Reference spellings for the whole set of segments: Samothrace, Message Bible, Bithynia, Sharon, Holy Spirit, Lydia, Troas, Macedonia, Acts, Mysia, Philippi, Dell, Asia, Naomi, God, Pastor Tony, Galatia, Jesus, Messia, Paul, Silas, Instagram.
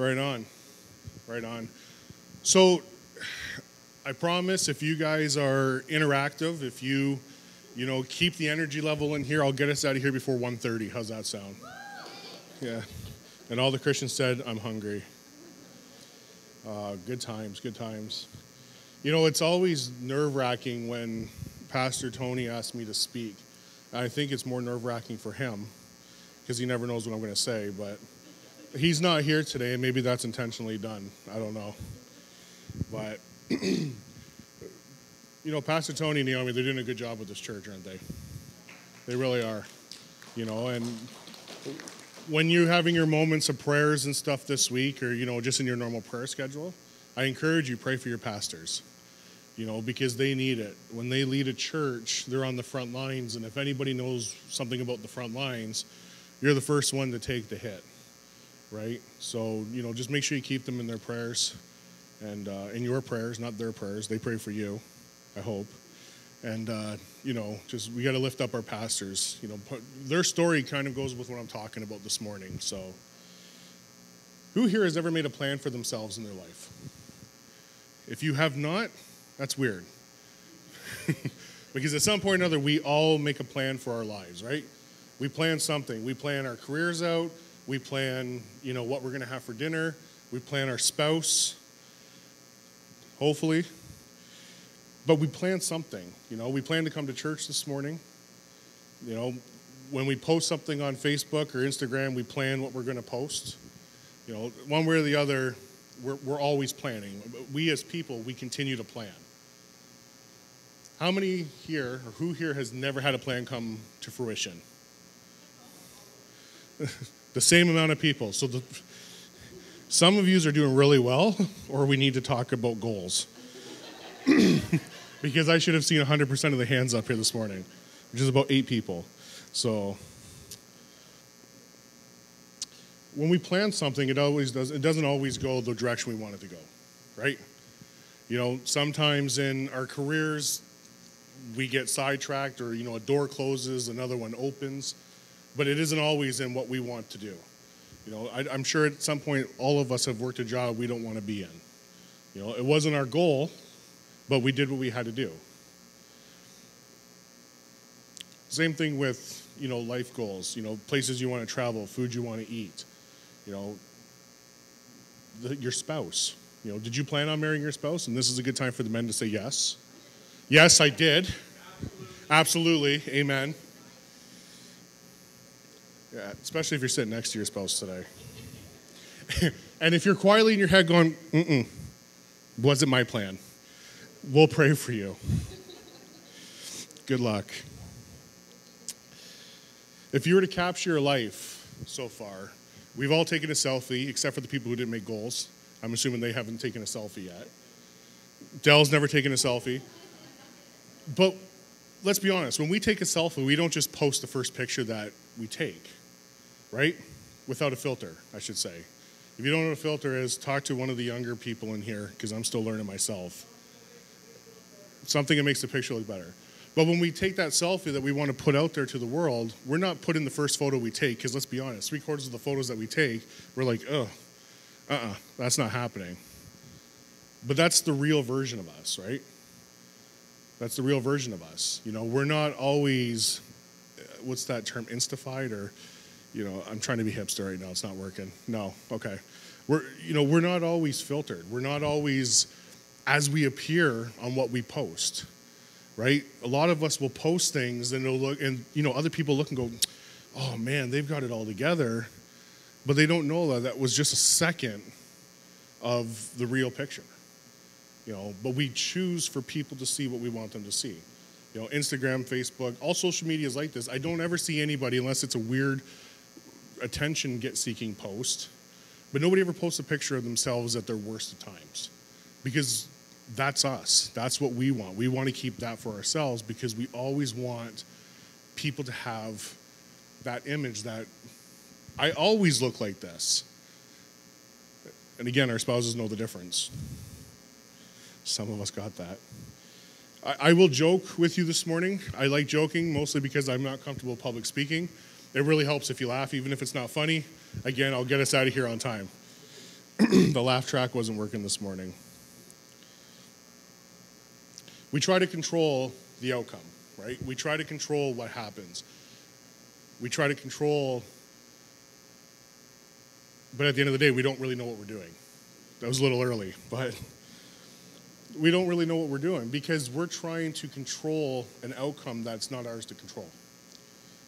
Right on. Right on. So I promise if you guys are interactive, if you know, keep the energy level in here, I'll get us out of here before 1:30. How's that sound? Yeah. And all the Christians said, I'm hungry. Good times, good times. You know, it's always nerve-wracking when Pastor Tony asks me to speak. I think it's more nerve-wracking for him because he never knows what I'm going to say, but he's not here today, and maybe that's intentionally done. I don't know. But, you know, Pastor Tony and Naomi, they're doing a good job with this church, aren't they? They really are, you know, and when you're having your moments of prayers and stuff this week, or, you know, just in your normal prayer schedule, I encourage you, pray for your pastors, you know, because they need it. When they lead a church, they're on the front lines, and if anybody knows something about the front lines, you're the first one to take the hit, right? So, you know, just make sure you keep them in their prayers and in your prayers, not their prayers. They pray for you, I hope. And, you know, just we got to lift up our pastors. You know, their story kind of goes with what I'm talking about this morning. So who here has ever made a plan for themselves in their life? If you have not, that's weird. Because at some point or another, we all make a plan for our lives, right? We plan something. We plan our careers out. We plan, you know, what we're going to have for dinner. We plan our spouse, hopefully. But we plan something, you know. We plan to come to church this morning. You know, when we post something on Facebook or Instagram, we plan what we're going to post. You know, one way or the other, we're always planning. We as people, we continue to plan. How many here, or who here has never had a plan come to fruition? The same amount of people. So some of you are doing really well, or we need to talk about goals. Because I should have seen 100% of the hands up here this morning, which is about 8 people. So when we plan something, it doesn't always go the direction we want it to go, right? You know, sometimes in our careers, we get sidetracked or, you know, a door closes, another one opens, but it isn't always in what we want to do. You know, I'm sure at some point all of us have worked a job we don't want to be in. You know, it wasn't our goal, but we did what we had to do. Same thing with, you know, life goals, you know, places you want to travel, food you want to eat, you know, your spouse. You know, did you plan on marrying your spouse? And this is a good time for the men to say yes. Yes, I did. Absolutely. Absolutely. Amen. Yeah, especially if you're sitting next to your spouse today. And if you're quietly in your head going, mm-mm, wasn't my plan. We'll pray for you. Good luck. If you were to capture your life so far, we've all taken a selfie, except for the people who didn't make goals. I'm assuming they haven't taken a selfie yet. Dell's never taken a selfie. But let's be honest. When we take a selfie, we don't just post the first picture that we take, right? Without a filter, I should say. If you don't know what a filter is, talk to one of the younger people in here, because I'm still learning myself. Something that makes the picture look better. But when we take that selfie that we want to put out there to the world, we're not putting the first photo we take, because let's be honest, 3/4 of the photos that we take, we're like, oh, that's not happening. But that's the real version of us, right? That's the real version of us. You know, we're not always, what's that term, Instafied, or, you know, I'm trying to be hipster right now. It's not working. No, okay. We're not always filtered. We're not always as we appear on what we post, right? A lot of us will post things and they'll look, and you know, other people look and go, oh man, they've got it all together, but they don't know that was just a second of the real picture, you know, but we choose for people to see what we want them to see. You know, Instagram, Facebook, all social media is like this. I don't ever see anybody, unless it's a weird attention-seeking post, but nobody ever posts a picture of themselves at their worst of times. Because that's us. That's what we want. We want to keep that for ourselves because we always want people to have that image that I always look like this. And again, our spouses know the difference. Some of us got that. I will joke with you this morning. I like joking mostly because I'm not comfortable public speaking. It really helps if you laugh, even if it's not funny. Again, I'll get us out of here on time. The laugh track wasn't working this morning. We try to control the outcome, right? We try to control what happens. We try to control, but at the end of the day, we don't really know what we're doing. That was a little early, but we don't really know what we're doing because we're trying to control an outcome that's not ours to control.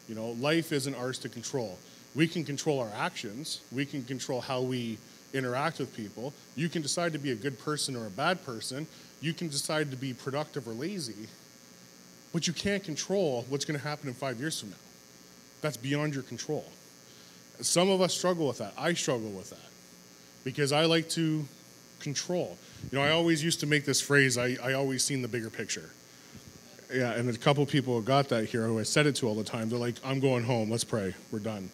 You know, life isn't ours to control. We can control our actions. We can control how we interact with people. You can decide to be a good person or a bad person. You can decide to be productive or lazy, but you can't control what's going to happen in 5 years from now. That's beyond your control. Some of us struggle with that. I struggle with that because I like to control. You know, I always used to make this phrase, I always seen the bigger picture. Yeah, and a couple people got that here who I said it to all the time. They're like, I'm going home. Let's pray. We're done.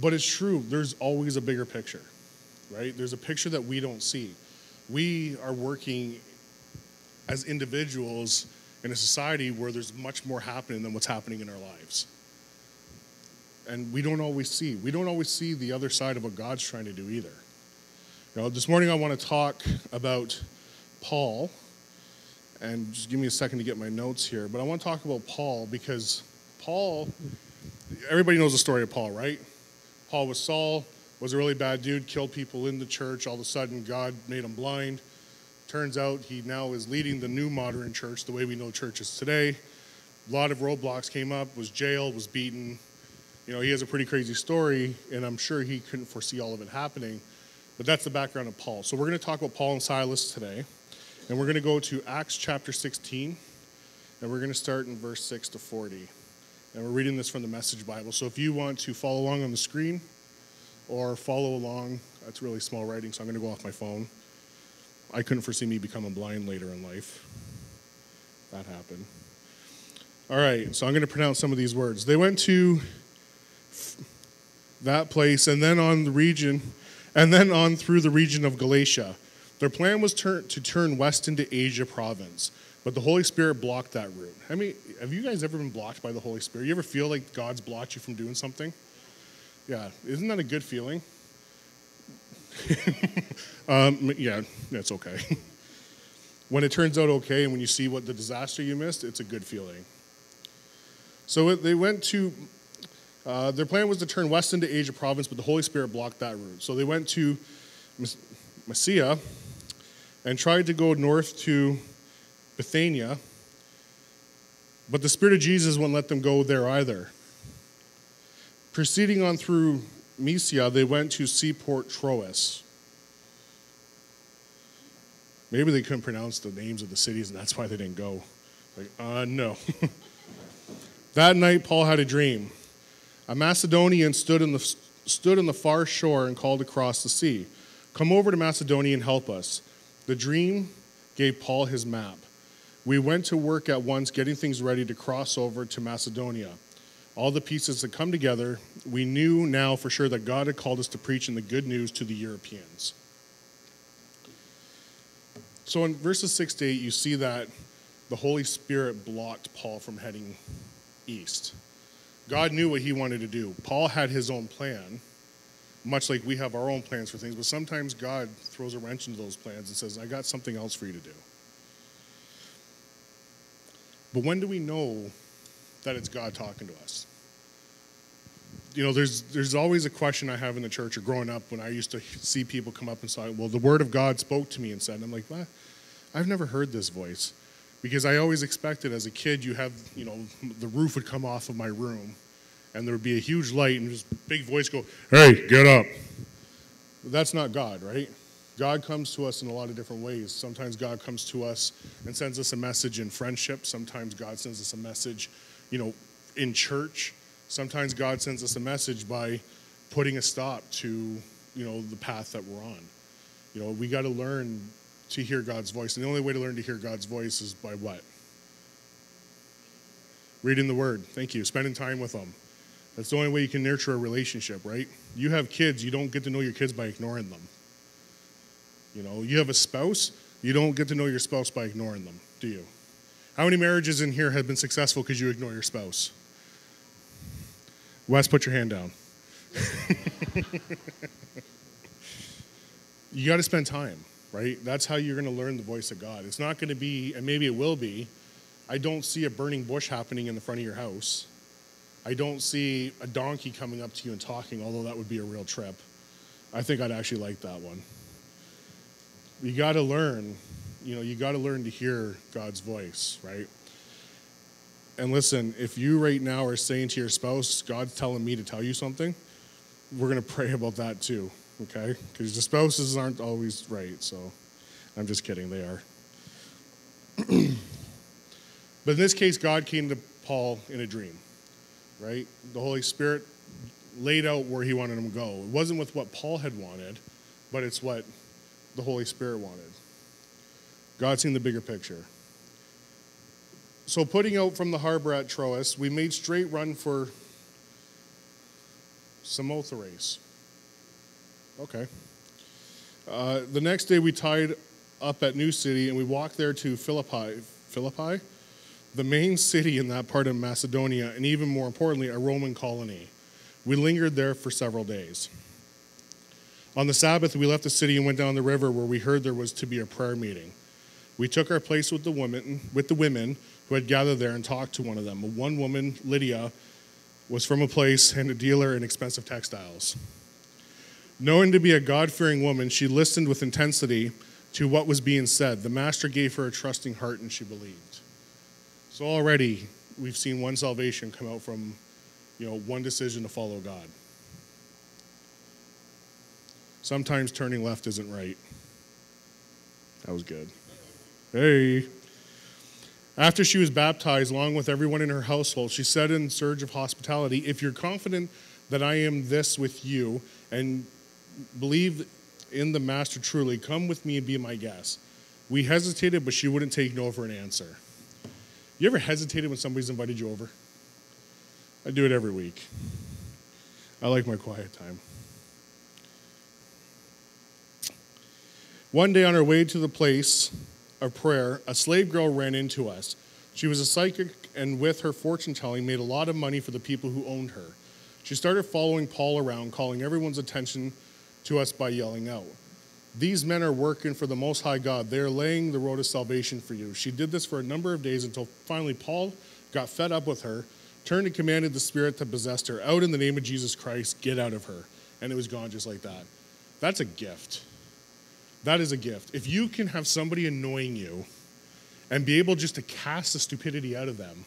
But it's true. There's always a bigger picture, right? There's a picture that we don't see. We are working as individuals in a society where there's much more happening than what's happening in our lives. And we don't always see. We don't always see the other side of what God's trying to do either. You know, this morning I want to talk about Paul. And just give me a second to get my notes here. But I want to talk about Paul because Paul, everybody knows the story of Paul, right? Paul was Saul, was a really bad dude, killed people in the church. All of a sudden, God made him blind. Turns out he now is leading the new modern church, the way we know churches today. A lot of roadblocks came up, was jailed, was beaten. You know, he has a pretty crazy story, and I'm sure he couldn't foresee all of it happening. But that's the background of Paul. So we're going to talk about Paul and Silas today. And we're going to go to Acts chapter 16, and we're going to start in verse 6 to 40. And we're reading this from the Message Bible. So if you want to follow along on the screen or follow along, that's really small writing, so I'm going to go off my phone. I couldn't foresee me becoming blind later in life. That happened. All right, so I'm going to pronounce some of these words. They went to that place and then on through the region of Galatia. Their plan was to turn west into Asia province, but the Holy Spirit blocked that route. I mean, have you guys ever been blocked by the Holy Spirit? You ever feel like God's blocked you from doing something? Yeah, isn't that a good feeling? Yeah, that's okay. When it turns out okay and when you see what the disaster you missed, it's a good feeling. So they went to, their plan was to turn west into Asia province, but the Holy Spirit blocked that route. So they went to Messia, and tried to go north to Bithynia, but the Spirit of Jesus wouldn't let them go there either. Proceeding on through Mysia, they went to seaport Troas. Maybe they couldn't pronounce the names of the cities, and that's why they didn't go. Like, no. That night, Paul had a dream. A Macedonian stood on the far shore and called across the sea. Come over to Macedonia and help us. The dream gave Paul his map. We went to work at once, getting things ready to cross over to Macedonia. All the pieces had come together. We knew now for sure that God had called us to preach in the good news to the Europeans. So in verses 6 to 8, you see that the Holy Spirit blocked Paul from heading east. God knew what he wanted to do. Paul had his own plan. Much like we have our own plans for things, but sometimes God throws a wrench into those plans and says, I got something else for you to do. But when do we know that it's God talking to us? You know, there's always a question I have in the church or growing up when I used to see people come up and say, well, the Word of God spoke to me and said, and I'm like, well, I've never heard this voice. Because I always expected as a kid, the roof would come off of my room. And there would be a huge light and just a big voice go, hey, get up. But that's not God, right? God comes to us in a lot of different ways. Sometimes God comes to us and sends us a message in friendship. Sometimes God sends us a message, in church. Sometimes God sends us a message by putting a stop to, the path that we're on. You know, we got to learn to hear God's voice. And the only way to learn to hear God's voice is by what? Reading the Word. Thank you. Spending time with them. That's the only way you can nurture a relationship, right? You have kids, you don't get to know your kids by ignoring them. You know, you have a spouse, you don't get to know your spouse by ignoring them, do you? How many marriages in here have been successful because you ignore your spouse? Wes, put your hand down. you got to spend time, right? That's how you're going to learn the voice of God. It's not going to be, and maybe it will be, I don't see a burning bush happening in the front of your house. I don't see a donkey coming up to you and talking, although that would be a real trip. I think I'd actually like that one. You got to learn, you know, you got to learn to hear God's voice, right? And listen, if you right now are saying to your spouse, God's telling me to tell you something, we're going to pray about that too, okay? Because the spouses aren't always right, so I'm just kidding, they are. But in this case, God came to Paul in a dream, right? The Holy Spirit laid out where he wanted him to go. It wasn't with what Paul had wanted, but it's what the Holy Spirit wanted. God's seen the bigger picture. So putting out from the harbor at Troas, we made straight run for Samothrace. Okay. The next day we tied up at New City and we walked there to Philippi. Philippi? The main city in that part of Macedonia, and even more importantly, a Roman colony. We lingered there for several days. On the Sabbath, we left the city and went down the river where we heard there was to be a prayer meeting. We took our place with the women who had gathered there and talked to one of them. One woman, Lydia, was from a place and a dealer in expensive textiles. Known to be a God-fearing woman, she listened with intensity to what was being said. The master gave her a trusting heart and she believed. So already we've seen one salvation come out from, you know, one decision to follow God. Sometimes turning left isn't right. That was good. Hey. After she was baptized, along with everyone in her household, she said in a surge of hospitality, if you're confident that I am this with you and believe in the master truly, come with me and be my guest. We hesitated, but she wouldn't take no for an answer. You ever hesitated when somebody's invited you over? I do it every week. I like my quiet time. One day on our way to the place of prayer, a slave girl ran into us. She was a psychic and with her fortune telling made a lot of money for the people who owned her. She started following Paul around, calling everyone's attention to us by yelling out, these men are working for the Most High God. They are laying the road of salvation for you. She did this for a number of days until finally Paul got fed up with her, turned and commanded the spirit that possessed her, out in the name of Jesus Christ, get out of her. And it was gone just like that. That's a gift. That is a gift. If you can have somebody annoying you and be able just to cast the stupidity out of them,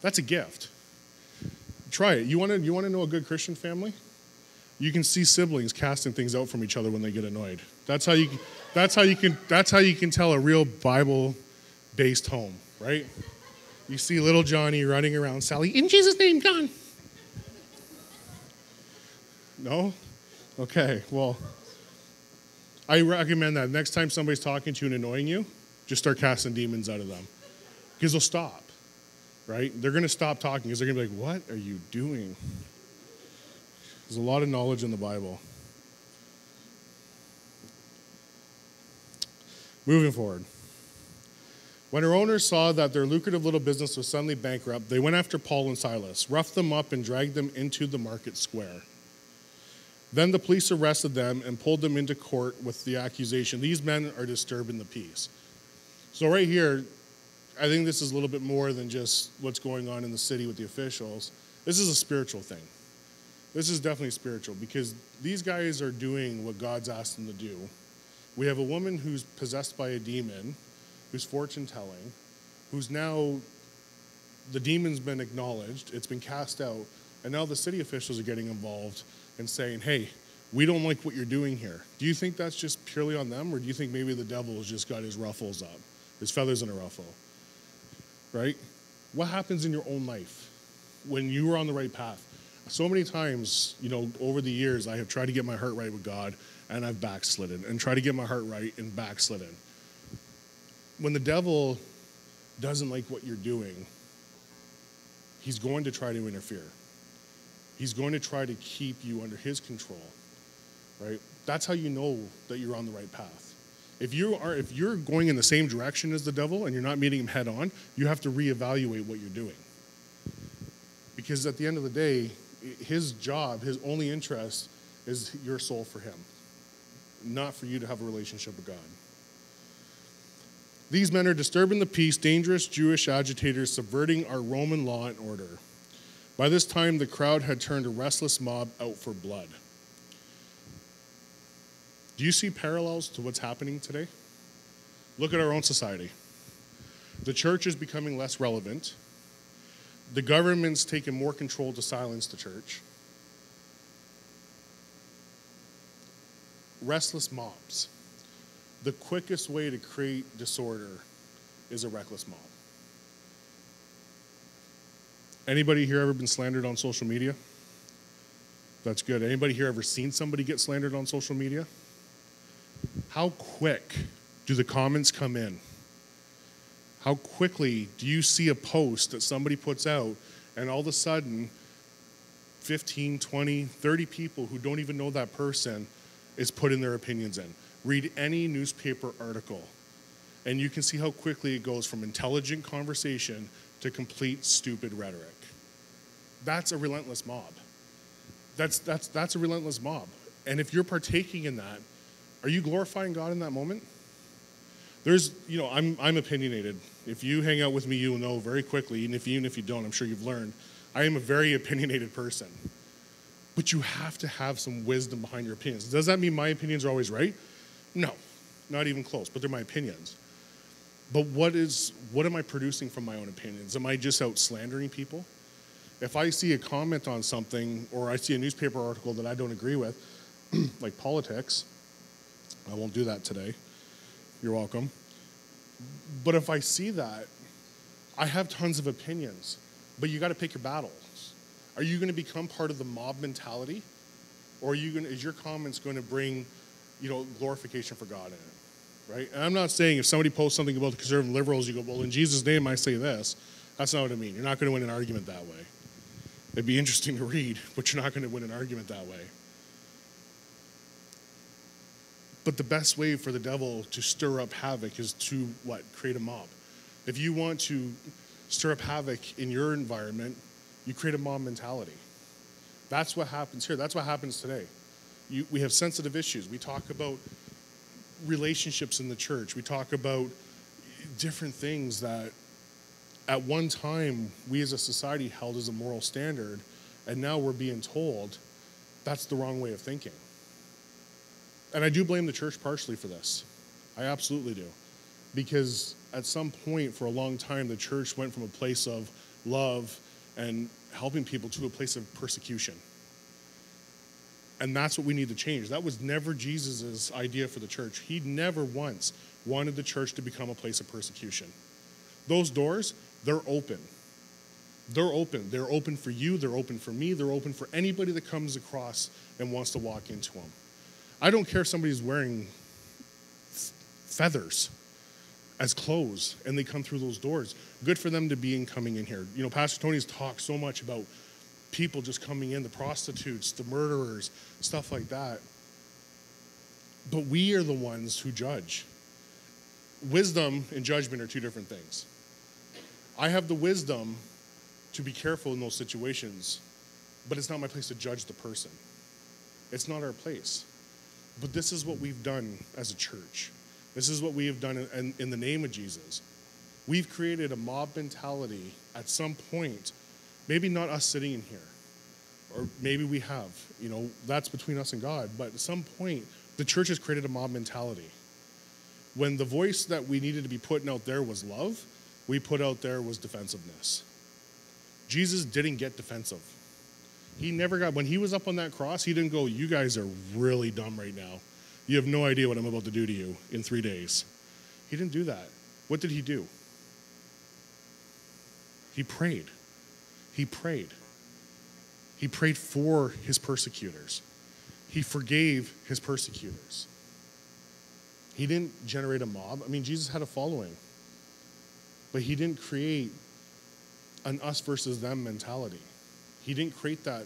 that's a gift. Try it. You want to know a good Christian family? You can see siblings casting things out from each other when they get annoyed. That's how you can tell a real Bible-based home, right? You see little Johnny running around Sally, in Jesus' name, John. No? Okay, well, I recommend that next time somebody's talking to you and annoying you, just start casting demons out of them. Because they'll stop, right? They're going to stop talking because they're going to be like, what are you doing? There's a lot of knowledge in the Bible. Moving forward. When her owners saw that their lucrative little business was suddenly bankrupt, they went after Paul and Silas, roughed them up, and dragged them into the market square. Then the police arrested them and pulled them into court with the accusation, these men are disturbing the peace. So right here, I think this is a little bit more than just what's going on in the city with the officials. This is a spiritual thing. This is definitely spiritual because these guys are doing what God's asked them to do. We have a woman who's possessed by a demon, who's fortune-telling, who's now, the demon's been acknowledged, it's been cast out, and now the city officials are getting involved and saying, hey, we don't like what you're doing here. Do you think that's just purely on them, or do you think maybe the devil has just got his ruffles up, his feathers in a ruffle, right? What happens in your own life when you are on the right path? So many times, you know, over the years, I have tried to get my heart right with God, and I've backslidden, and tried to get my heart right and backslidden. When the devil doesn't like what you're doing, he's going to try to interfere. He's going to try to keep you under his control, right? That's how you know that you're on the right path. If you're going in the same direction as the devil and you're not meeting him head on, you have to reevaluate what you're doing. Because at the end of the day, his job, his only interest is your soul for him. not for you to have a relationship with God. These men are disturbing the peace, dangerous Jewish agitators subverting our Roman law and order. By this time, the crowd had turned a restless mob out for blood. Do you see parallels to what's happening today? Look at our own society. The church is becoming less relevant. The government's taken more control to silence the church. Restless mobs. The quickest way to create disorder is a reckless mob. Anybody here ever been slandered on social media? That's good. Anybody here ever seen somebody get slandered on social media? How quick do the comments come in? How quickly do you see a post that somebody puts out and all of a sudden 15, 20, 30 people who don't even know that person is putting their opinions in? Read any newspaper article, and you can see how quickly it goes from intelligent conversation to complete stupid rhetoric. That's a relentless mob. That's a relentless mob. And if you're partaking in that, are you glorifying God in that moment? There's, you know, I'm opinionated. If you hang out with me, you'll know very quickly, and even if you don't, I'm sure you've learned, I am a very opinionated person. But you have to have some wisdom behind your opinions. Does that mean my opinions are always right? No, not even close, but they're my opinions. But what am I producing from my own opinions? Am I just out slandering people? If I see a comment on something, or I see a newspaper article that I don't agree with, like politics, I won't do that today. You're welcome. But if I see that, I have tons of opinions, but you got to pick your battles. Are you going to become part of the mob mentality, or is your comments going to bring, you know, glorification for God in it, right? And I'm not saying if somebody posts something about the conservative liberals, you go, well, in Jesus' name, I say this. That's not what I mean. You're not going to win an argument that way. It'd be interesting to read, but you're not going to win an argument that way. But the best way for the devil to stir up havoc is to, what, create a mob. If you want to stir up havoc in your environment, you create a mob mentality. That's what happens here. That's what happens today. We have sensitive issues. We talk about relationships in the church. We talk about different things that at one time we as a society held as a moral standard, and now we're being told that's the wrong way of thinking. And I do blame the church partially for this. I absolutely do. Because at some point for a long time, the church went from a place of love and helping people to a place of persecution. And that's what we need to change. That was never Jesus' idea for the church. He never once wanted the church to become a place of persecution. Those doors, they're open. They're open. They're open for you. They're open for me. They're open for anybody that comes across and wants to walk into them. I don't care if somebody's wearing feathers as clothes and they come through those doors. Good for them to be coming in here. You know, Pastor Tony's talked so much about people just coming in, the prostitutes, the murderers, stuff like that. But we are the ones who judge. Wisdom and judgment are two different things. I have the wisdom to be careful in those situations, but it's not my place to judge the person. It's not our place. But this is what we've done as a church. This is what we have done in the name of Jesus. We've created a mob mentality at some point. Maybe not us sitting in here, or maybe we have. You know, that's between us and God. But at some point, the church has created a mob mentality. When the voice that we needed to be putting out there was love, we put out there was defensiveness. Jesus didn't get defensive. He never got, when he was up on that cross, he didn't go, you guys are really dumb right now. You have no idea what I'm about to do to you in 3 days. He didn't do that. What did he do? He prayed. He prayed. He prayed for his persecutors. He forgave his persecutors. He didn't generate a mob. I mean, Jesus had a following, but he didn't create an us versus them mentality. He didn't create that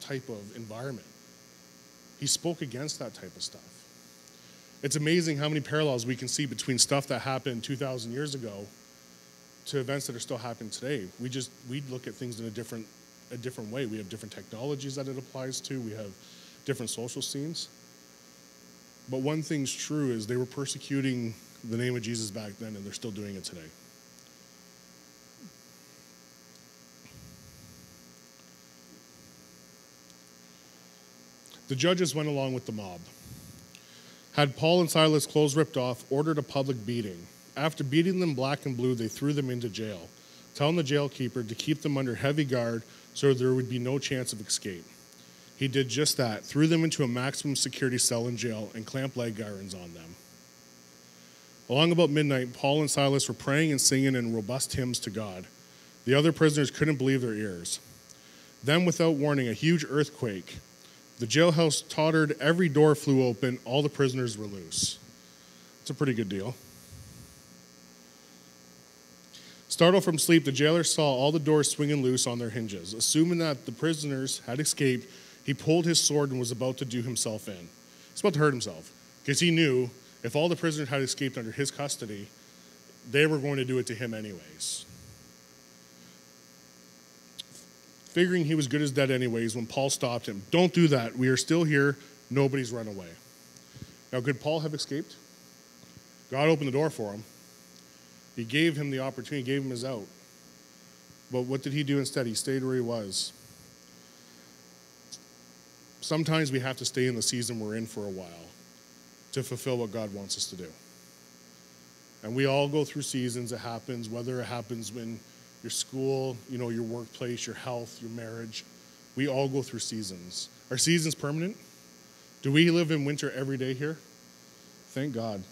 type of environment. He spoke against that type of stuff. It's amazing how many parallels we can see between stuff that happened 2,000 years ago to events that are still happening today. We look at things in a different way. We have different technologies that it applies to. We have different social scenes. But one thing's true is they were persecuting the name of Jesus back then, and they're still doing it today. The judges went along with the mob, had Paul and Silas' clothes ripped off, ordered a public beating. After beating them black and blue, they threw them into jail, telling the jailkeeper to keep them under heavy guard so there would be no chance of escape. He did just that, threw them into a maximum security cell in jail and clamped leg irons on them. Along about midnight, Paul and Silas were praying and singing in robust hymns to God. The other prisoners couldn't believe their ears. Then, without warning, a huge earthquake. The jailhouse tottered, every door flew open, all the prisoners were loose. It's a pretty good deal. Startled from sleep, the jailer saw all the doors swinging loose on their hinges. Assuming that the prisoners had escaped, he pulled his sword and was about to do himself in. He's about to hurt himself, because he knew if all the prisoners had escaped under his custody, they were going to do it to him anyways. Figuring he was good as dead anyways, when Paul stopped him, "Don't do that. We are still here. Nobody's run away." Now, could Paul have escaped? God opened the door for him. He gave him the opportunity, gave him his out. But what did he do instead? He stayed where he was. Sometimes we have to stay in the season we're in for a while to fulfill what God wants us to do. And we all go through seasons. It happens, whether it happens in your school, you know, your workplace, your health, your marriage. We all go through seasons. Are seasons permanent? Do we live in winter every day here? Thank God.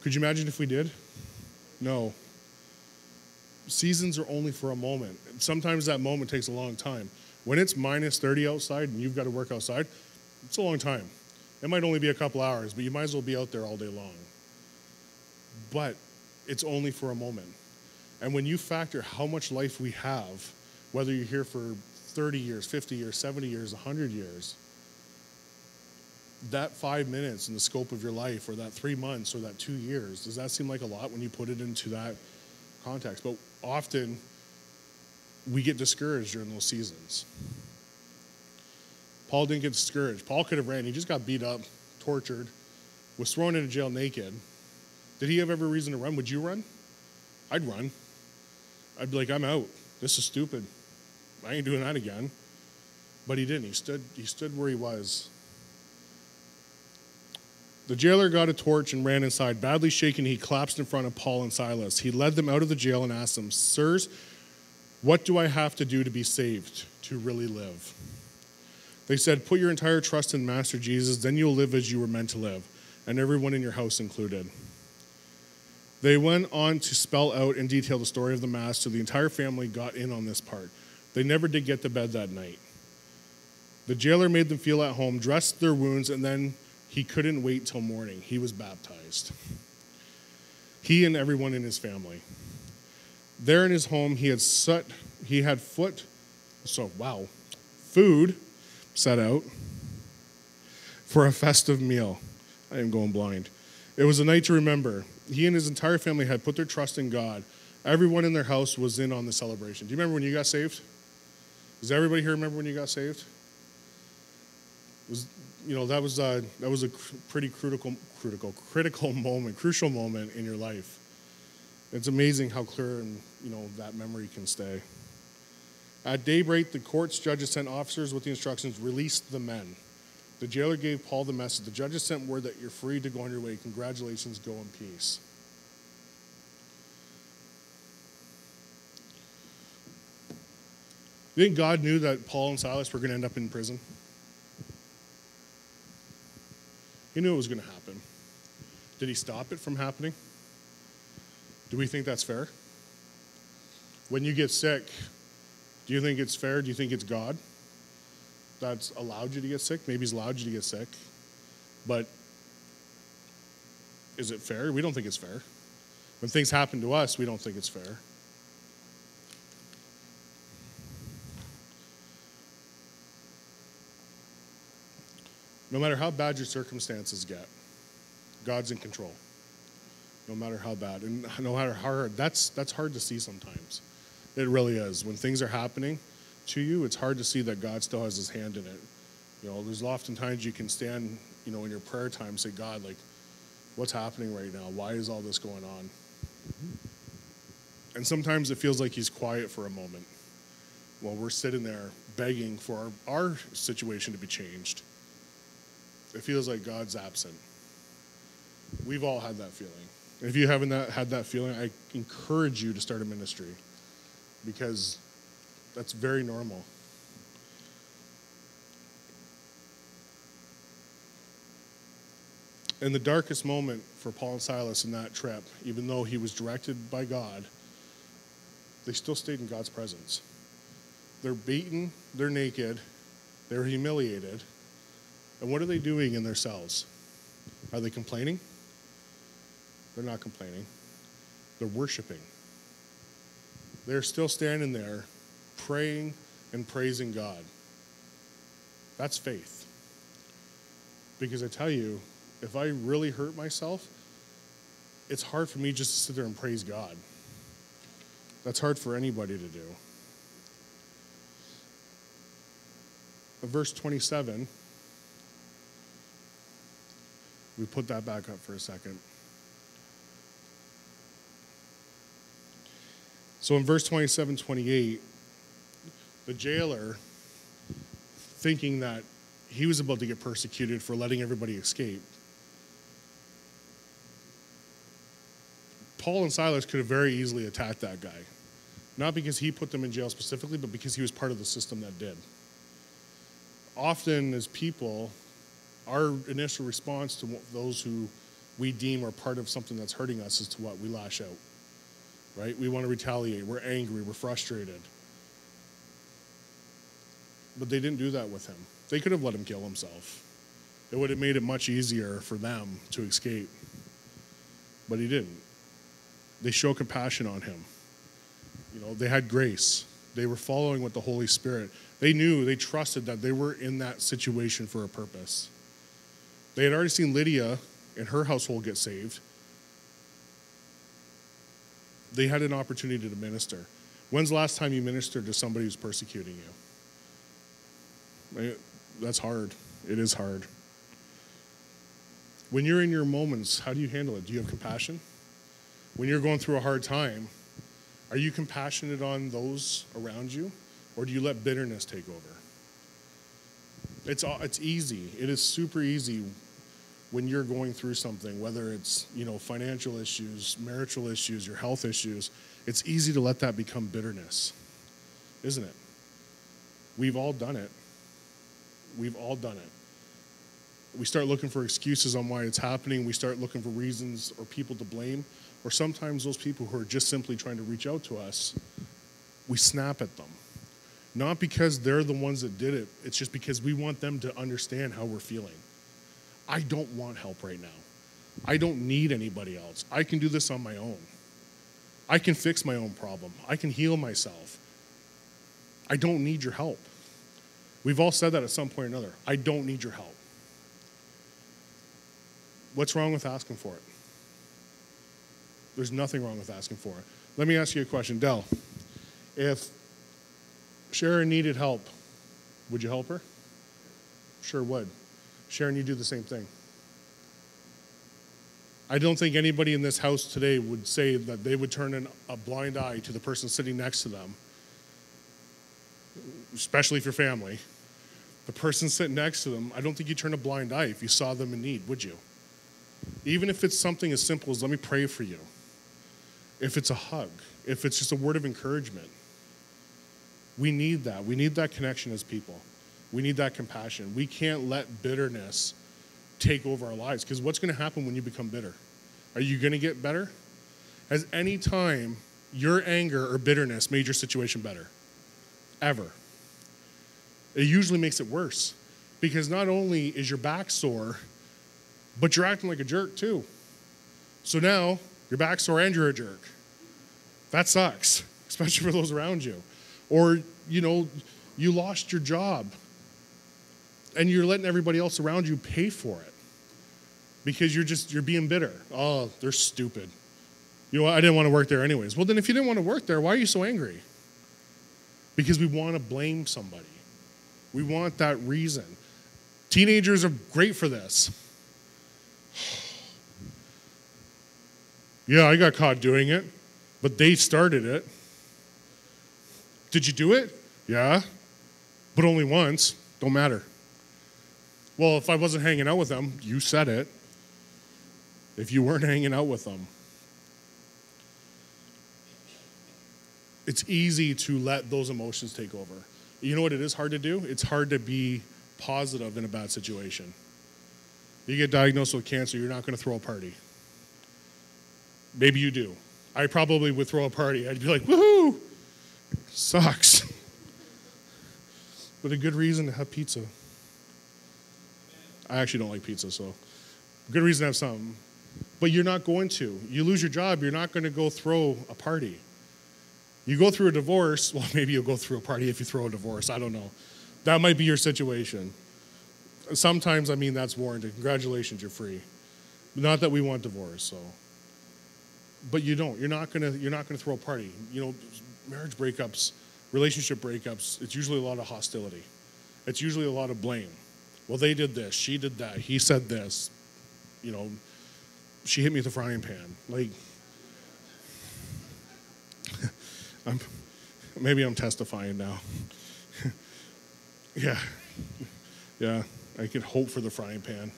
Could you imagine if we did? No. Seasons are only for a moment. Sometimes that moment takes a long time. When it's minus 30 outside and you've got to work outside, it's a long time. It might only be a couple hours, but you might as well be out there all day long. But it's only for a moment. And when you factor how much life we have, whether you're here for 30 years, 50 years, 70 years, 100 years, that 5 minutes in the scope of your life, or that 3 months, or that 2 years, does that seem like a lot when you put it into that context? But often, we get discouraged during those seasons. Paul didn't get discouraged. Paul could have ran. He just got beat up, tortured, was thrown into jail naked. Did he have every reason to run? Would you run? I'd run. I'd be like, "I'm out. This is stupid. I ain't doing that again." But he didn't. He stood where he was. The jailer got a torch and ran inside. Badly shaken, he collapsed in front of Paul and Silas. He led them out of the jail and asked them, "Sirs, what do I have to do to be saved, to really live?" They said, "Put your entire trust in Master Jesus, then you'll live as you were meant to live, and everyone in your house included." They went on to spell out in detail the story of the Mass, so the entire family got in on this part. They never did get to bed that night. The jailer made them feel at home, dressed their wounds, and then he couldn't wait till morning. He was baptized, he and everyone in his family. There in his home, food set out for a festive meal. I am going blind. It was a night to remember. He and his entire family had put their trust in God. Everyone in their house was in on the celebration. Do you remember when you got saved? Does everybody here remember when you got saved? That was a pretty critical moment, crucial moment in your life. It's amazing how clear and that memory can stay. At daybreak, the court's judges sent officers with the instructions, "Release the men." The jailer gave Paul the message. The judges sent word that you're free to go on your way. Congratulations, go in peace. You think God knew that Paul and Silas were going to end up in prison? He knew it was going to happen. Did he stop it from happening? Do we think that's fair? When you get sick, do you think it's fair? Do you think it's God that's allowed you to get sick? Maybe he's allowed you to get sick. But is it fair? We don't think it's fair. When things happen to us, we don't think it's fair. No matter how bad your circumstances get, God's in control. No matter how bad, and no matter how hard, that's hard to see sometimes. It really is. When things are happening to you, it's hard to see that God still has his hand in it. You know, there's oftentimes you can stand, you know, in your prayer time and say, God, like, what's happening right now? Why is all this going on? And sometimes it feels like he's quiet for a moment while we're sitting there begging for our situation to be changed. It feels like God's absent. We've all had that feeling. If you haven't had that feeling, I encourage you to start a ministry, because that's very normal. And the darkest moment for Paul and Silas in that trip, even though he was directed by God, they still stayed in God's presence. They're beaten, they're naked, they're humiliated. And what are they doing in their cells? Are they complaining? They're not complaining. They're worshiping. They're still standing there praying and praising God. That's faith. Because I tell you, if I really hurt myself, it's hard for me just to sit there and praise God. That's hard for anybody to do. Verse 27, we put that back up for a second. So in verse 27, 28, the jailer, thinking that he was about to get persecuted for letting everybody escape, Paul and Silas could have very easily attacked that guy. Not because he put them in jail specifically, but because he was part of the system that did. Often as people, our initial response to those who we deem are part of something that's hurting us is to what? We lash out. Right? We want to retaliate. We're angry. We're frustrated. But they didn't do that with him. They could have let him kill himself. It would have made it much easier for them to escape. But he didn't. They show compassion on him. You know, they had grace. They were following with the Holy Spirit. They knew, they trusted that they were in that situation for a purpose. They had already seen Lydia and her household get saved. They had an opportunity to minister. When's the last time you ministered to somebody who's persecuting you? That's hard. It is hard. When you're in your moments, how do you handle it? Do you have compassion? When you're going through a hard time, are you compassionate on those around you, or do you let bitterness take over? It's easy. It is super easy when you're going through something, whether it's, you know, financial issues, marital issues, your health issues. It's easy to let that become bitterness, isn't it? We've all done it. We've all done it. We start looking for excuses on why it's happening. We start looking for reasons or people to blame, or sometimes those people who are just simply trying to reach out to us, we snap at them. Not because they're the ones that did it. It's just because we want them to understand how we're feeling. I don't want help right now. I don't need anybody else. I can do this on my own. I can fix my own problem. I can heal myself. I don't need your help. We've all said that at some point or another. I don't need your help. What's wrong with asking for it? There's nothing wrong with asking for it. Let me ask you a question. Dell, if Sharon needed help, would you help her? Sure would. Sharon, you do the same thing. I don't think anybody in this house today would say that they would turn a blind eye to the person sitting next to them, especially if you're family. The person sitting next to them, I don't think you turn a blind eye if you saw them in need, would you? Even if it's something as simple as, let me pray for you. If it's a hug, if it's just a word of encouragement. We need that. We need that connection as people. We need that compassion. We can't let bitterness take over our lives, because what's going to happen when you become bitter? Are you going to get better? Has any time your anger or bitterness made your situation better? Ever. It usually makes it worse, because not only is your back sore, but you're acting like a jerk too. So now your back's sore and you're a jerk. That sucks, especially for those around you. Or, you know, you lost your job, and you're letting everybody else around you pay for it because you're being bitter. Oh, they're stupid. You know what? I didn't want to work there anyways. Well, then if you didn't want to work there, why are you so angry? Because we want to blame somebody. We want that reason. Teenagers are great for this. Yeah, I got caught doing it, but they started it. Did you do it? Yeah, but only once. Don't matter. Well, if I wasn't hanging out with them, you said it. If you weren't hanging out with them. It's easy to let those emotions take over. You know what it is hard to do? It's hard to be positive in a bad situation. You get diagnosed with cancer, you're not going to throw a party. Maybe you do. I probably would throw a party. I'd be like, woohoo! Sucks. But a good reason to have pizza. I actually don't like pizza, so good reason to have something. But you're not going to. You lose your job, you're not going to go throw a party. You go through a divorce, well, maybe you'll go through a party if you throw a divorce. I don't know. That might be your situation. Sometimes, I mean, that's warranted. Congratulations, you're free. Not that we want divorce, so. But you don't. You're not gonna throw a party. You know, marriage breakups, relationship breakups, it's usually a lot of hostility. It's usually a lot of blame. Well, they did this, she did that, he said this. You know, she hit me with a frying pan. Like, maybe I'm testifying now. Yeah, I could hope for the frying pan.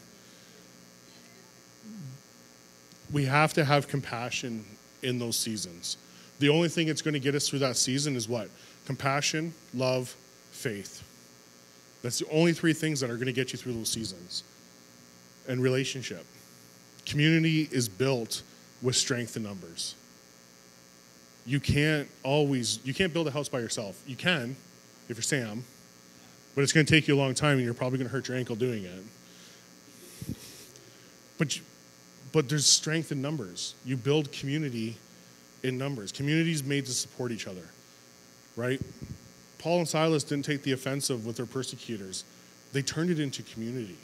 We have to have compassion in those seasons. The only thing that's going to get us through that season is what? Compassion, love, faith. That's the only three things that are going to get you through those seasons. And relationship. Community is built with strength in numbers. You can't build a house by yourself. You can, if you're Sam, but it's going to take you a long time and you're probably going to hurt your ankle doing it. But there's strength in numbers. You build community in numbers. Communities made to support each other, right? Paul and Silas didn't take the offensive with their persecutors. They turned it into community.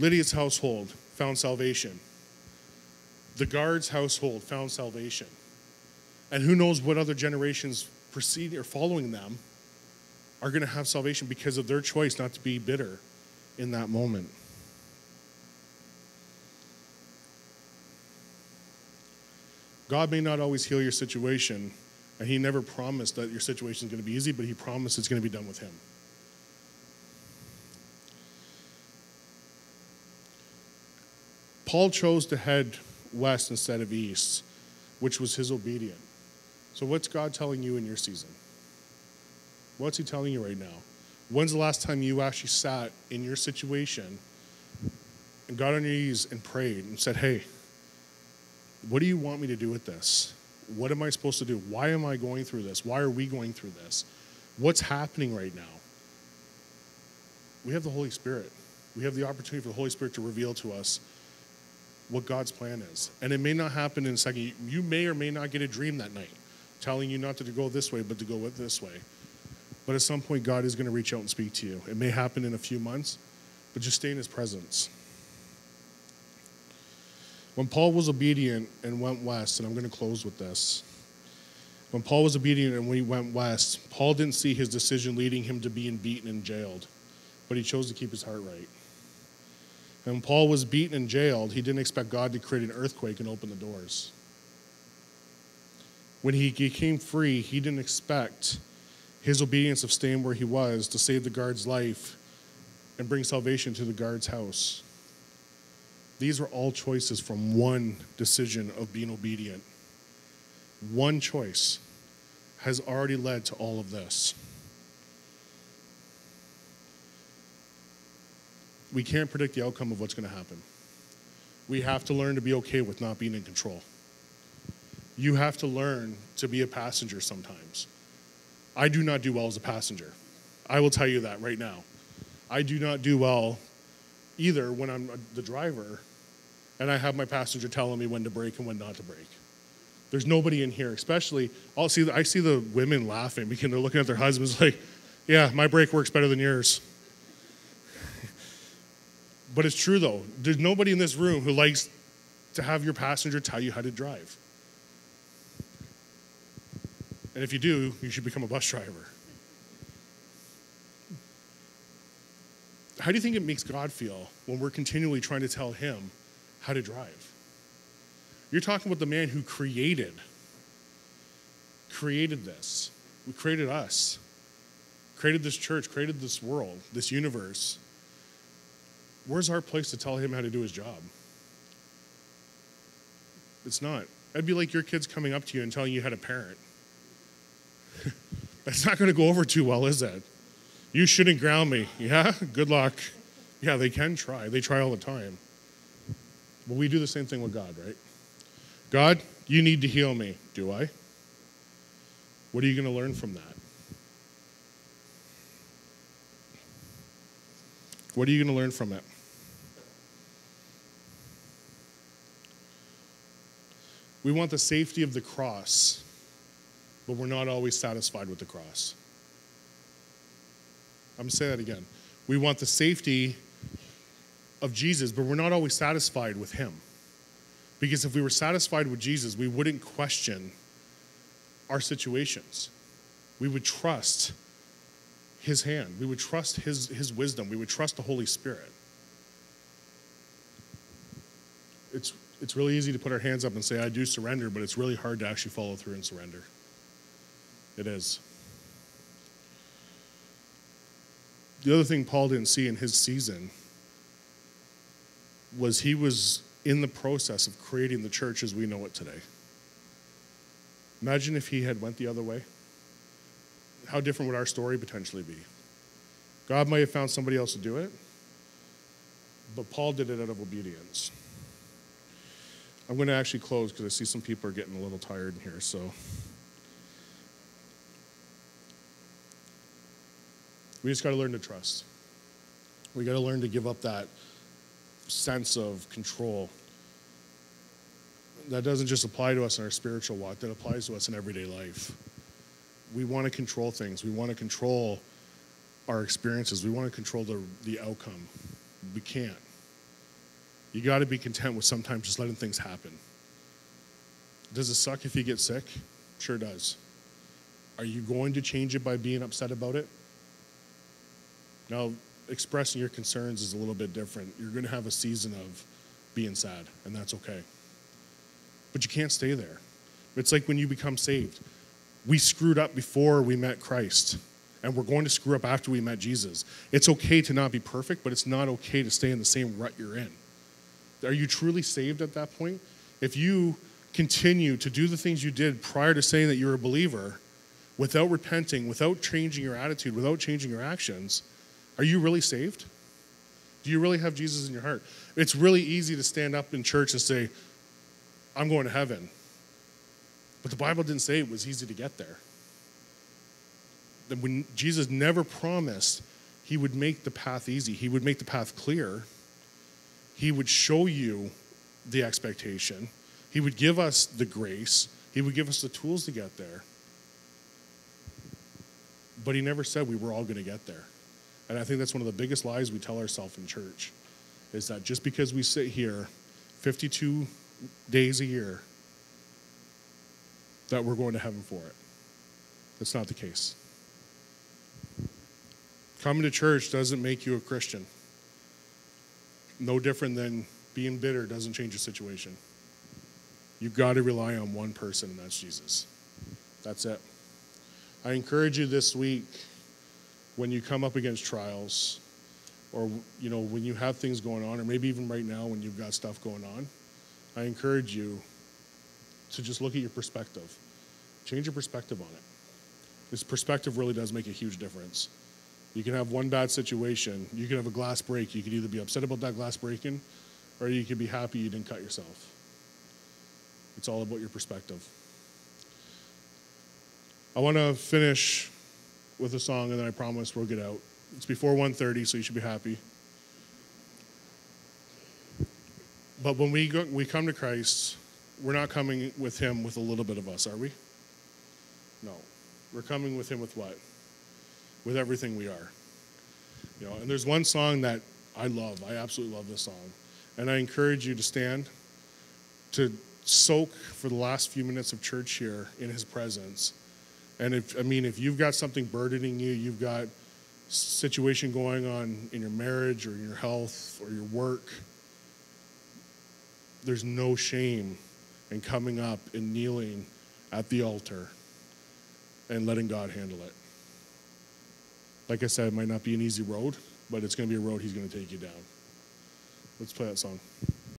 Lydia's household found salvation. The guard's household found salvation. And who knows what other generations preceding or following them are going to have salvation because of their choice not to be bitter in that moment. God may not always heal your situation, and he never promised that your situation is going to be easy, but he promised it's going to be done with him. Paul chose to head west instead of east, which was his obedience. So what's God telling you in your season? What's he telling you right now? When's the last time you actually sat in your situation and got on your knees and prayed and said, hey, what do you want me to do with this? What am I supposed to do? Why am I going through this? Why are we going through this? What's happening right now? We have the Holy Spirit. We have the opportunity for the Holy Spirit to reveal to us what God's plan is. And it may not happen in a second. You may or may not get a dream that night telling you not to go this way, but to go this way. But at some point, God is going to reach out and speak to you. It may happen in a few months, but just stay in his presence. When Paul was obedient and went west, and I'm going to close with this. When Paul was obedient and we went west, Paul didn't see his decision leading him to being beaten and jailed, but he chose to keep his heart right. And when Paul was beaten and jailed, he didn't expect God to create an earthquake and open the doors. When he became free, he didn't expect his obedience of staying where he was to save the guard's life and bring salvation to the guard's house. These were all choices from one decision of being obedient. One choice has already led to all of this. We can't predict the outcome of what's going to happen. We have to learn to be okay with not being in control. You have to learn to be a passenger sometimes. I do not do well as a passenger. I will tell you that right now. I do not do well either when I'm the driver and I have my passenger telling me when to brake and when not to brake. There's nobody in here, especially, I see the women laughing because they're looking at their husbands like, yeah, my brake works better than yours. But it's true though, there's nobody in this room who likes to have your passenger tell you how to drive. And if you do, you should become a bus driver. How do you think it makes God feel when we're continually trying to tell him how to drive? You're talking about the man who created this, who created us, created this church, created this world, this universe. Where's our place to tell him how to do his job? It's not. That'd be like your kids coming up to you and telling you how to parent. That's not going to go over too well, is it? You shouldn't ground me. Yeah? Good luck. Yeah, they can try. They try all the time. But we do the same thing with God, right? God, you need to heal me. Do I? What are you going to learn from that? What are you going to learn from it? We want the safety of the cross, but we're not always satisfied with the cross. I'm going to say that again. We want the safety of Jesus, but we're not always satisfied with him. Because if we were satisfied with Jesus, we wouldn't question our situations. We would trust his hand. We would trust his wisdom. We would trust the Holy Spirit. It's really easy to put our hands up and say, I do surrender, but it's really hard to actually follow through and surrender. It is. The other thing Paul didn't see in his season was he was in the process of creating the church as we know it today. Imagine if he had went the other way. How different would our story potentially be? God might have found somebody else to do it, but Paul did it out of obedience. I'm going to actually close because I see some people are getting a little tired in here, so... we just got to learn to trust. We got to learn to give up that sense of control. That doesn't just apply to us in our spiritual walk. That applies to us in everyday life. We want to control things. We want to control our experiences. We want to control the outcome. We can't. You got to be content with sometimes just letting things happen. Does it suck if you get sick? Sure does. Are you going to change it by being upset about it? Now, expressing your concerns is a little bit different. You're going to have a season of being sad, and that's okay. But you can't stay there. It's like when you become saved. We screwed up before we met Christ, and we're going to screw up after we met Jesus. It's okay to not be perfect, but it's not okay to stay in the same rut you're in. Are you truly saved at that point? If you continue to do the things you did prior to saying that you're a believer, without repenting, without changing your attitude, without changing your actions, are you really saved? Do you really have Jesus in your heart? It's really easy to stand up in church and say, I'm going to heaven. But the Bible didn't say it was easy to get there. When Jesus never promised he would make the path easy. He would make the path clear. He would show you the expectation. He would give us the grace. He would give us the tools to get there. But he never said we were all going to get there. And I think that's one of the biggest lies we tell ourselves in church, is that just because we sit here 52 days a year, that we're going to heaven for it. That's not the case. Coming to church doesn't make you a Christian. No different than being bitter doesn't change your situation. You've got to rely on one person, and that's Jesus. That's it. I encourage you this week, when you come up against trials, or when you have things going on, or maybe even right now when you've got stuff going on, I encourage you to just look at your perspective. Change your perspective on it. This perspective really does make a huge difference. You can have one bad situation. You can have a glass break. You could either be upset about that glass breaking, or you could be happy you didn't cut yourself. It's all about your perspective. I want to finish with a song, and then I promise we'll get out. It's before 1:30, so you should be happy. But when we come to Christ, we're not coming with him with a little bit of us, are we? No. We're coming with him with what? With everything we are. And there's one song that I love. I absolutely love this song. And I encourage you to stand, to soak for the last few minutes of church here in his presence. And if you've got something burdening you, you've got situation going on in your marriage or in your health or your work, there's no shame in coming up and kneeling at the altar and letting God handle it. Like I said, it might not be an easy road, but it's going to be a road he's going to take you down. Let's play that song.